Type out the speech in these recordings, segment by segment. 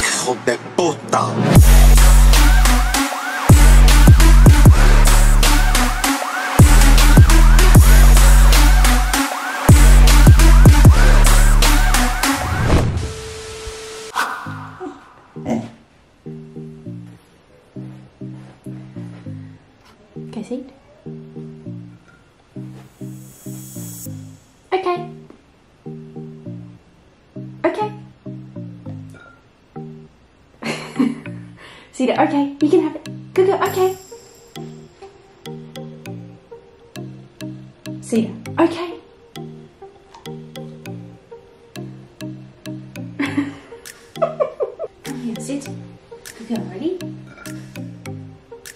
¡Hijo de puta! Go Cedar. Okay. Okay. Cedar, okay, you can have it. Go, okay. Cedar, okay. Come here, sit. Go, ready?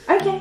Okay.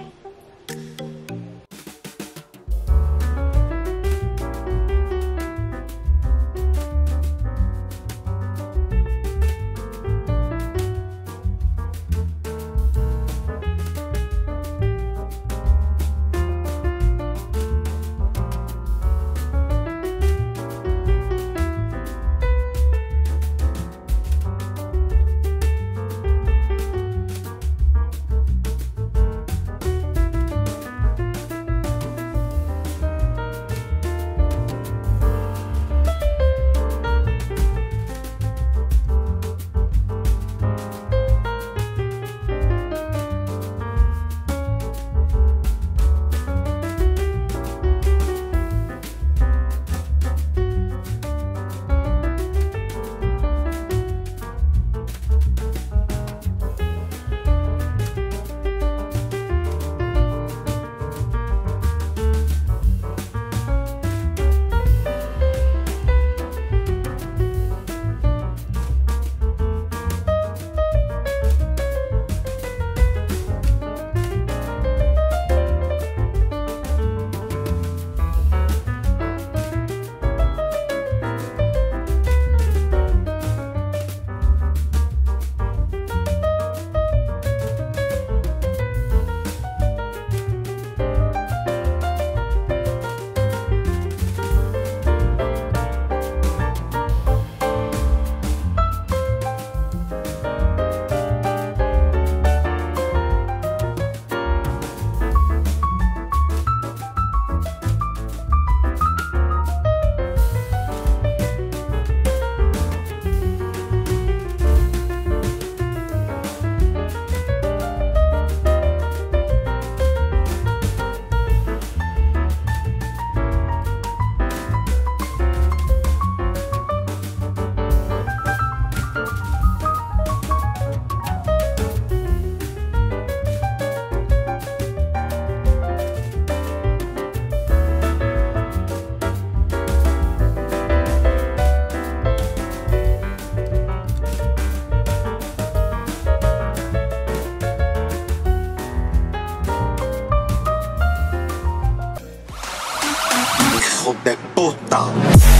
¡Hijo de puta!